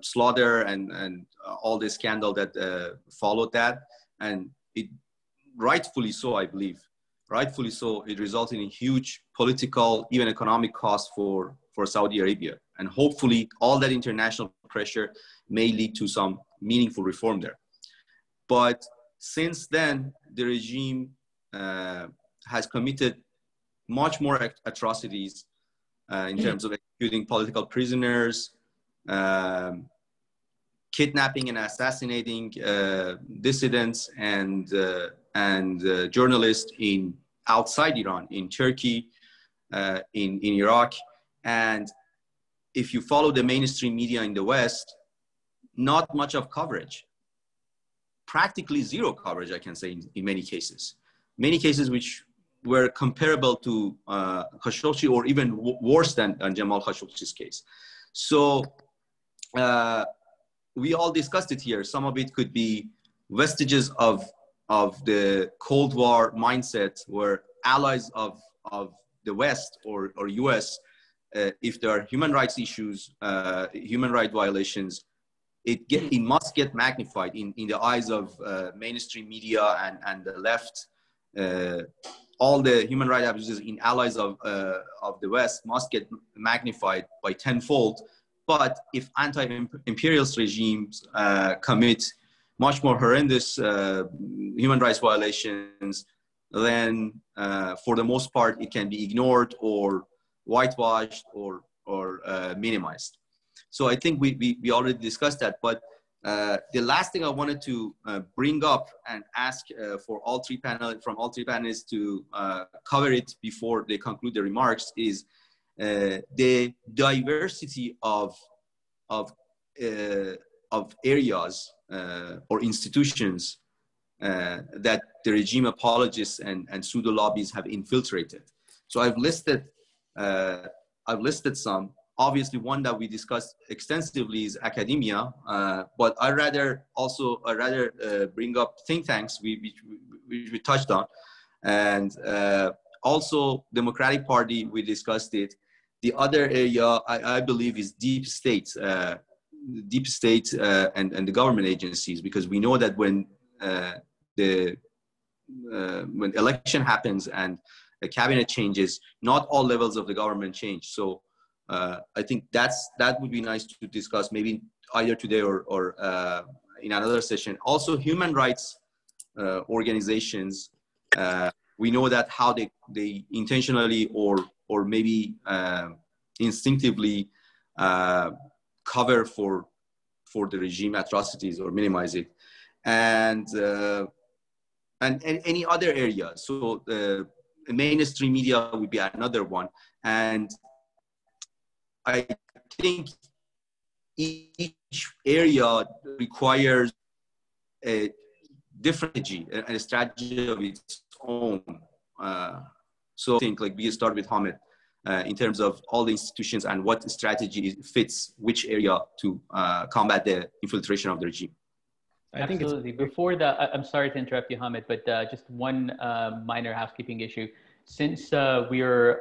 slaughter and all the scandal that followed that. And it, rightfully so, I believe, rightfully so, it resulted in huge political, even economic costs for Saudi Arabia. And hopefully all that international pressure may lead to some meaningful reform there. But since then, the regime has committed much more atrocities in terms of executing political prisoners, kidnapping and assassinating dissidents and journalists outside Iran, in Turkey, in Iraq. And if you follow the mainstream media in the West, not much of coverage, practically zero coverage, I can say, in many cases. Many cases which were comparable to Khashoggi, or even worse than Jamal Khashoggi's case. So we all discussed it here. Some of it could be vestiges of the Cold War mindset, where allies of the West or US, if there are human rights issues, human rights violations, it must get magnified in the eyes of mainstream media and the left. All the human rights abuses in allies of the West must get magnified by tenfold. But if anti-imperialist regimes commit much more horrendous human rights violations, then for the most part, it can be ignored or whitewashed or minimized. So I think we already discussed that. But the last thing I wanted to bring up and ask for all three panelists, from all three panelists, to cover it before they conclude their remarks, is the diversity of areas or institutions that the regime apologists and pseudo lobbies have infiltrated. So I've listed some. Obviously, one that we discussed extensively is academia, but I rather bring up think tanks, we touched on, and also Democratic Party, we discussed it. The other area I believe is deep state and the government agencies, because we know that when election happens and the cabinet changes, not all levels of the government change. So I think that would be nice to discuss maybe either today or in another session. Also, human rights organizations, we know that how they intentionally or maybe instinctively cover for the regime atrocities or minimize it, and any other area. So the mainstream media would be another one, and I think each area requires a different strategy, a strategy of its own. So I think, like, we start with Hamed in terms of all the institutions and what strategy fits which area to combat the infiltration of the regime. Absolutely. Before that, I'm sorry to interrupt you, Hamed, but just one minor housekeeping issue. Since we are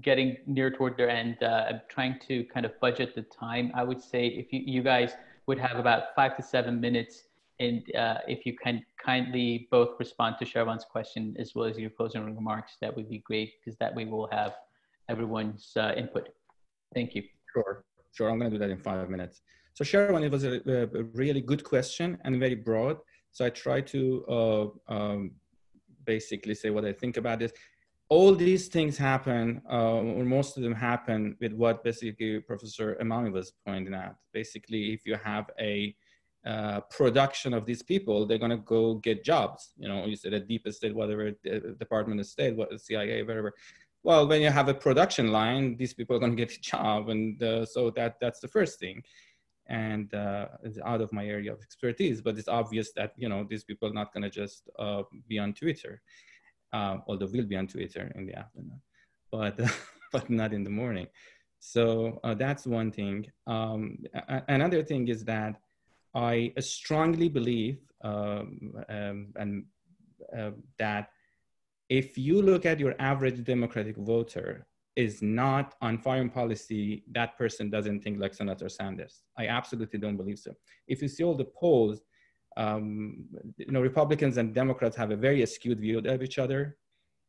getting near toward their end, I'm trying to kind of budget the time. I would say if you guys would have about 5 to 7 minutes, and if you can kindly both respond to Shervan's question as well as your closing remarks, that would be great, because that way we'll have everyone's input. Thank you. Sure. I'm going to do that in 5 minutes. So Shervan, it was a really good question and very broad. So I try to basically say what I think about this. All these things happen, or most of them happen, with what basically Professor Emami was pointing out. Basically, if you have a production of these people, they're going to go get jobs. You know, you said a deep state, whatever, Department of State, CIA, whatever. Well, when you have a production line, these people are going to get a job. And so that's the first thing. And it's out of my area of expertise, but it's obvious that, you know, these people are not going to just be on Twitter, although we'll be on Twitter in the afternoon, but not in the morning. So that's one thing. Another thing is that I strongly believe that if you look at your average Democratic voter, is not on foreign policy, that person doesn't think like Senator Sanders. I absolutely don't believe so. If you see all the polls, you know, Republicans and Democrats have a very skewed view of each other.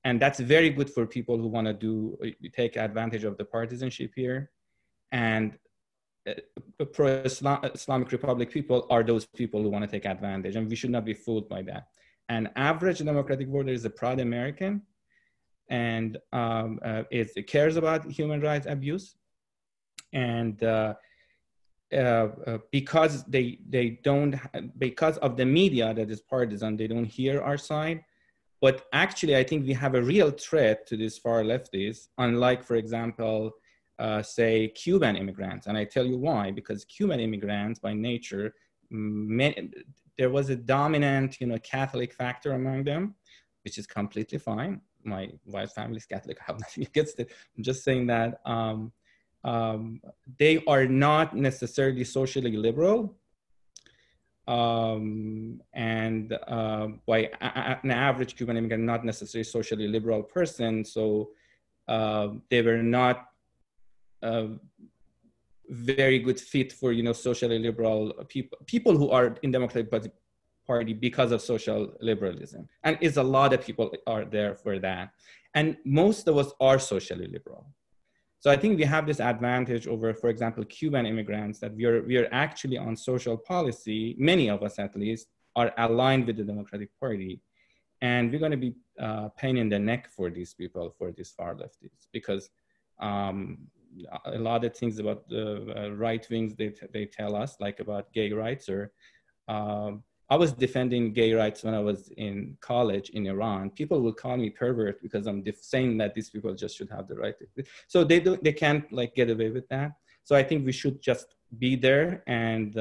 And that's very good for people who want to take advantage of the partisanship here. And pro-Islamic Republic people are those people who want to take advantage. And we should not be fooled by that. An average Democratic voter is a proud American, and it cares about human rights abuse. And because they don't, because of the media that is partisan, they don't hear our side. But actually, I think we have a real threat to these far lefties, unlike, for example, say, Cuban immigrants. And I tell you why, because Cuban immigrants by nature, there was a dominant, you know, Catholic factor among them, which is completely fine. My wife's family is Catholic, I have nothing against it. I'm just saying that they are not necessarily socially liberal. And by an average Cuban immigrant, not necessarily socially liberal person. So they were not very good fit for, you know, socially liberal people who are in Democratic Party because of social liberalism. And it's a lot of people are there for that. And most of us are socially liberal. So I think we have this advantage over, for example, Cuban immigrants, that we are actually on social policy, many of us at least, are aligned with the Democratic Party. And we're going to be pain in the neck for these people, for these far lefties, because a lot of things about the right wings they tell us, like about gay rights, or I was defending gay rights when I was in college in Iran. People will call me pervert because I'm saying that these people just should have the right. So they can't, like, get away with that. So I think we should just be there, and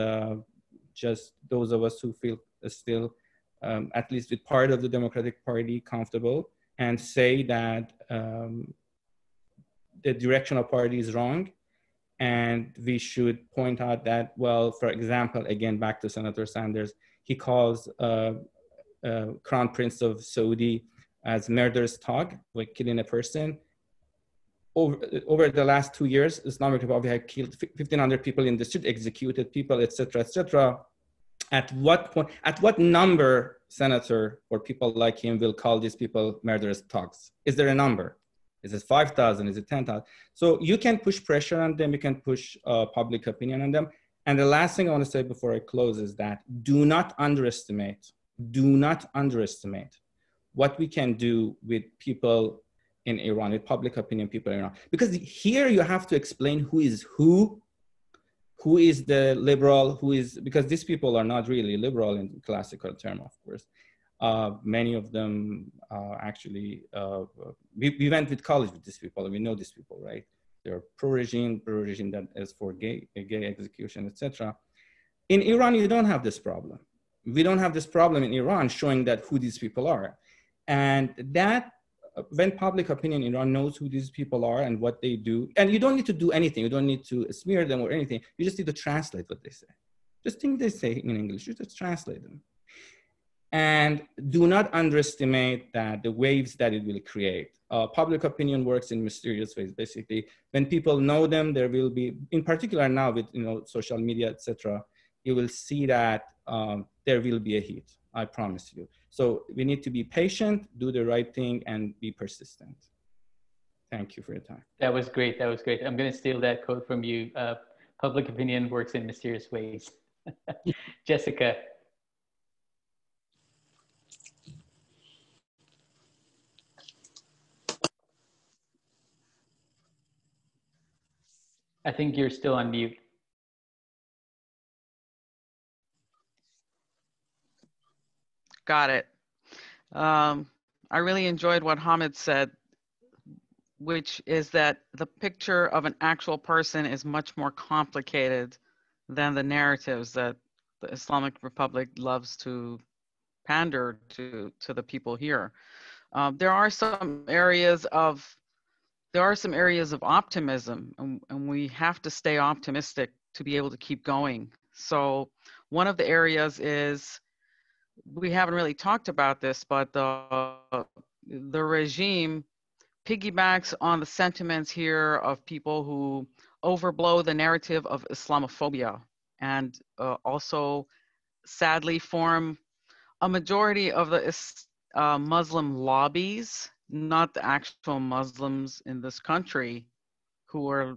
just those of us who feel still, at least with part of the Democratic Party, comfortable, and say that the direction of party is wrong. And we should point out that, well, for example, again, back to Senator Sanders, he calls Crown Prince of Saudi as murderous thug, like killing a person. Over the last 2 years, Islamic Republic had killed 1,500 people in the street, executed people, etc., etc. At what point, at what number, senator or people like him will call these people murderous thugs? Is there a number? Is it 5,000? Is it 10,000? So you can push pressure on them. You can push public opinion on them. And the last thing I want to say before I close is that do not underestimate what we can do with people in Iran, with public opinion people in Iran. Because here you have to explain who is the liberal, who is, because these people are not really liberal in classical term, of course. Many of them actually, we went with college with these people, and we know these people, right? They're pro-regime that is for gay execution, etc. In Iran, you don't have this problem. We don't have this problem in Iran, showing that who these people are. And that, when public opinion in Iran knows who these people are and what they do, and you don't need to do anything, you don't need to smear them or anything, you just need to translate what they say. Just think they say in English, you just translate them. And do not underestimate that the waves that it will create. Public opinion works in mysterious ways, basically. When people know them, there will be, in particular now with social media, etc., you will see that there will be a heat, I promise you. So we need to be patient, do the right thing, and be persistent. Thank you for your time. That was great, that was great. I'm gonna steal that quote from you. Public opinion works in mysterious ways. Jessica. I think you're still on mute. Got it. I really enjoyed what Hamed said, which is that the picture of an actual person is much more complicated than the narratives that the Islamic Republic loves to pander to the people here. There are some areas of optimism, and we have to stay optimistic to be able to keep going. So one of the areas is, we haven't really talked about this, but the regime piggybacks on the sentiments here of people who overblow the narrative of Islamophobia, and also sadly form a majority of the Muslim lobbies, not the actual Muslims in this country, who are,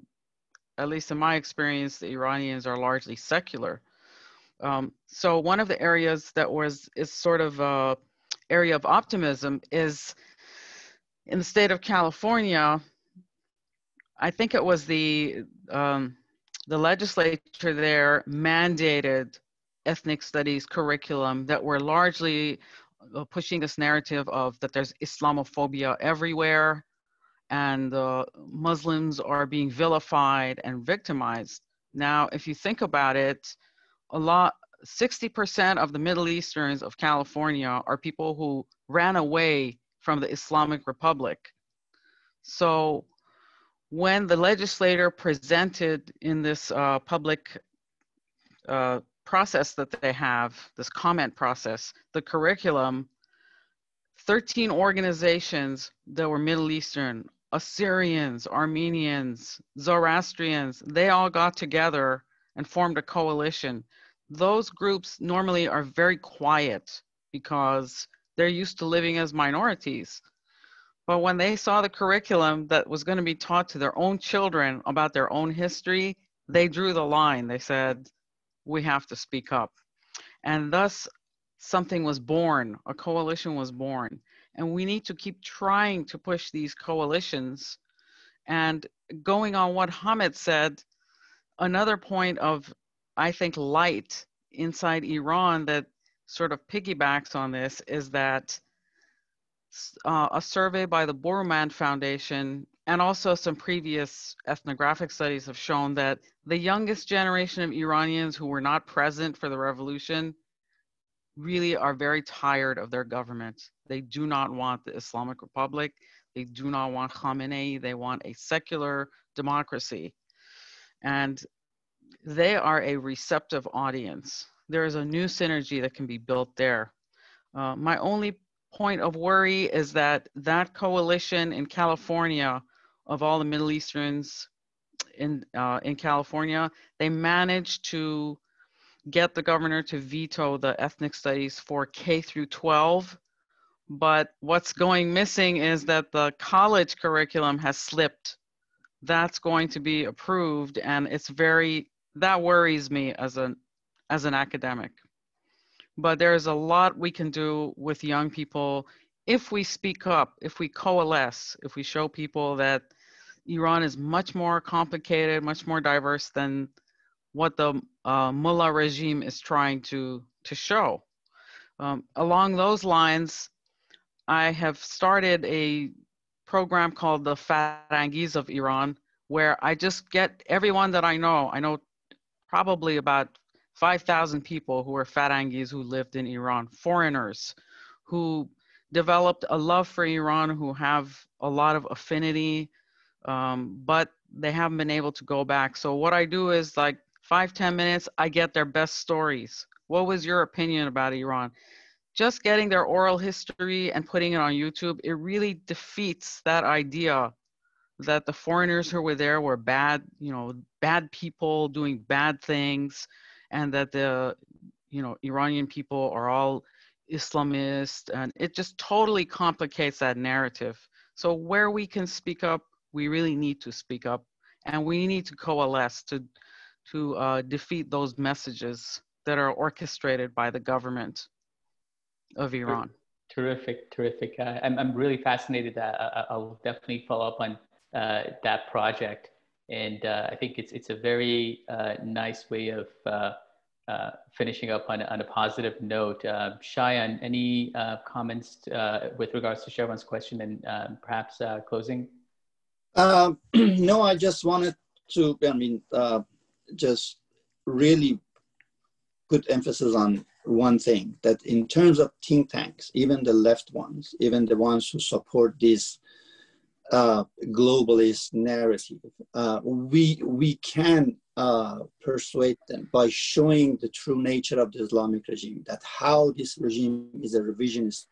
at least in my experience, the Iranians are largely secular. So one of the areas that is sort of an area of optimism is in the state of California. I think it was the legislature there mandated ethnic studies curriculum that were largely pushing this narrative of that there's Islamophobia everywhere, and Muslims are being vilified and victimized. Now, if you think about it, 60% of the Middle Easterns of California are people who ran away from the Islamic Republic. So when the legislator presented in this public process that they have, this comment process, the curriculum, 13 organizations that were Middle Eastern, Assyrians, Armenians, Zoroastrians, they all got together and formed a coalition. Those groups normally are very quiet because they're used to living as minorities. But when they saw the curriculum that was going to be taught to their own children about their own history, they drew the line. They said, we have to speak up. And thus something was born, a coalition was born. And we need to keep trying to push these coalitions. And going on what Hamed said, another point of, I think, light inside Iran that sort of piggybacks on this is that a survey by the Rand Paul Foundation, and also some previous ethnographic studies, have shown that the youngest generation of Iranians who were not present for the revolution really are very tired of their government. They do not want the Islamic Republic. They do not want Khamenei. They want a secular democracy. And they are a receptive audience. There is a new synergy that can be built there. My only point of worry is that that coalition in California of all the Middle Easterns in California, they managed to get the governor to veto the ethnic studies for K through 12, But what's going missing is that the college curriculum has slipped. That's going to be approved, and it's that worries me as an academic. But there is a lot we can do with young people if we speak up, if we coalesce, if we show people that Iran is much more complicated, much more diverse than what the mullah regime is trying to show. Along those lines, I have started a program called the Farangis of Iran, where I just get everyone that I know. I know probably about 5,000 people who are Farangis who lived in Iran, foreigners who developed a love for Iran, who have a lot of affinity, but they haven't been able to go back. So what I do is like 5-10 minutes, I get their best stories. What was your opinion about Iran? Just getting their oral history and putting it on YouTube, it really defeats that idea that the foreigners who were there were bad, bad people doing bad things, and that the, Iranian people are all Islamist, and it just totally complicates that narrative. So where we can speak up, we really need to speak up, and we need to coalesce to defeat those messages that are orchestrated by the government of Iran. Terrific. I'm really fascinated. I'll definitely follow up on that project, and I think it's a very nice way of finishing up on a positive note. Shayan, any comments with regards to Shervan's question, and perhaps closing? No, I just wanted to, just really put emphasis on one thing, that in terms of think tanks, even the left ones, even the ones who support this globalist narrative, we can persuade them by showing the true nature of the Islamic regime, that how this regime is a revisionist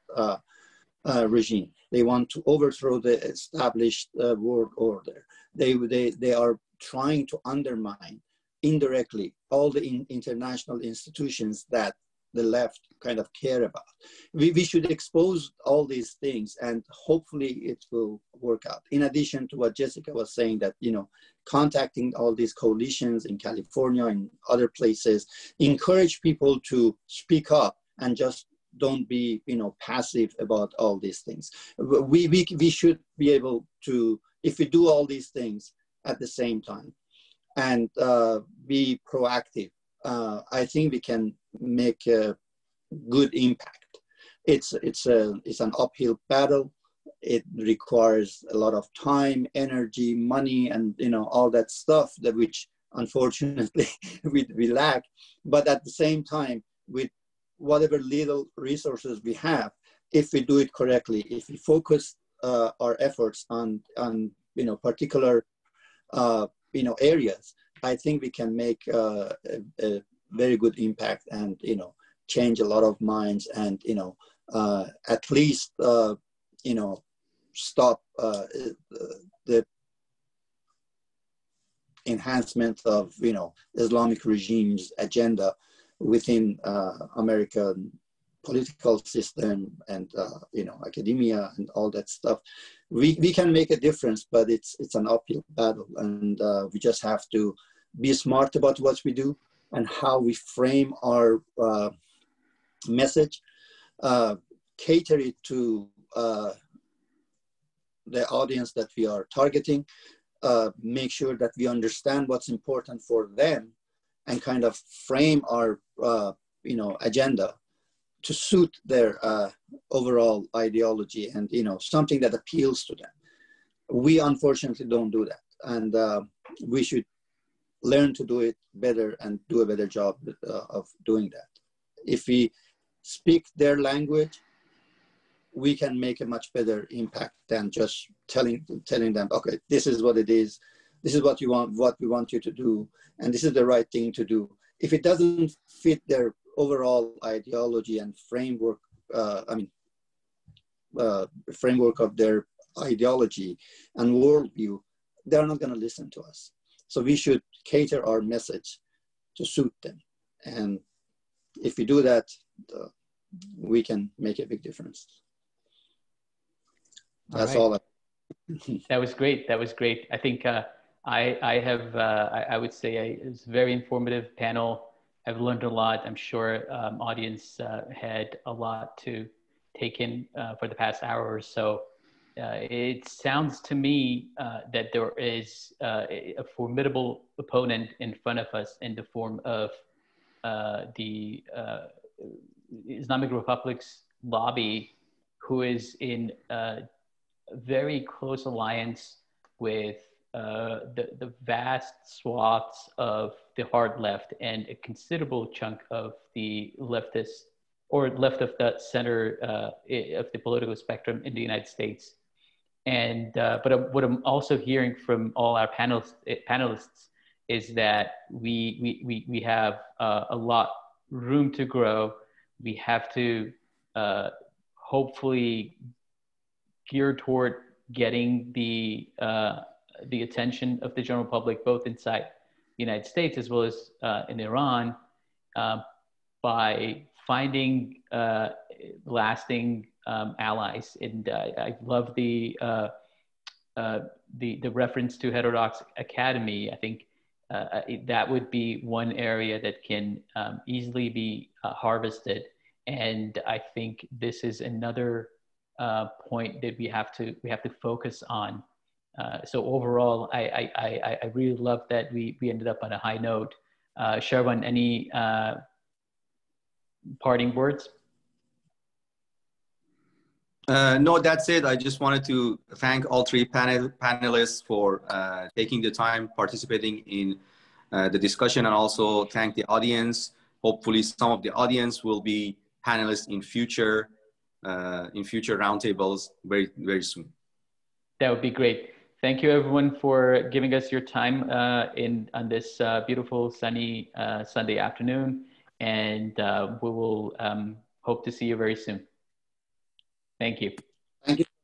regime. They want to overthrow the established world order. They are trying to undermine indirectly all the international institutions that the left kind of care about. We should expose all these things, and hopefully it will work out. In addition to what Jessica was saying, that, contacting all these coalitions in California and other places, encourage people to speak up and just don't be, passive about all these things. We should be able to, if we do all these things at the same time and be proactive, I think we can make a good impact. It's an uphill battle. It requires a lot of time, energy, money, and all that stuff that which unfortunately we lack. But at the same time, with whatever little resources we have, if we do it correctly, if we focus our efforts on particular areas, I think we can make a very good impact, and change a lot of minds, and at least stop the enhancement of Islamic regime's agenda within American political system and academia and all that stuff. We can make a difference, but it's an uphill battle, and we just have to be smart about what we do and how we frame our message, cater it to the audience that we are targeting, make sure that we understand what's important for them, and kind of frame our agenda to suit their overall ideology, and something that appeals to them. We unfortunately don't do that, and we should learn to do it better and do a better job of doing that. If we speak their language, we can make a much better impact than just telling them, okay, this is what it is, this is what you want, what we want you to do, and this is the right thing to do. If it doesn't fit their overall ideology and framework, framework of their ideology and worldview, they're not going to listen to us. So we should cater our message to suit them. And if we do that, we can make a big difference. That's all. That was great. That was great. I think I would say it was a very informative panel. I've learned a lot. I'm sure audience had a lot to take in for the past hour or so. It sounds to me that there is a formidable opponent in front of us in the form of the Islamic Republic's lobby, who is in very close alliance with the vast swaths of the hard left and a considerable chunk of the leftist or left of the center of the political spectrum in the United States. And but what I'm also hearing from all our panelists is that we have a lot room to grow. We have to hopefully gear toward getting the attention of the general public, both inside the United States as well as in Iran, by finding lasting allies. And I love the reference to Heterodox Academy. I think that would be one area that can easily be harvested. And I think this is another point that we have to focus on. So overall, I really love that we ended up on a high note. Shervan, any parting words? No, that's it. I just wanted to thank all three panelists for taking the time, participating in the discussion, and also thank the audience. Hopefully some of the audience will be panelists in future roundtables very, very soon. That would be great. Thank you everyone for giving us your time on this beautiful sunny Sunday afternoon. And we will hope to see you very soon. Thank you. Thank you.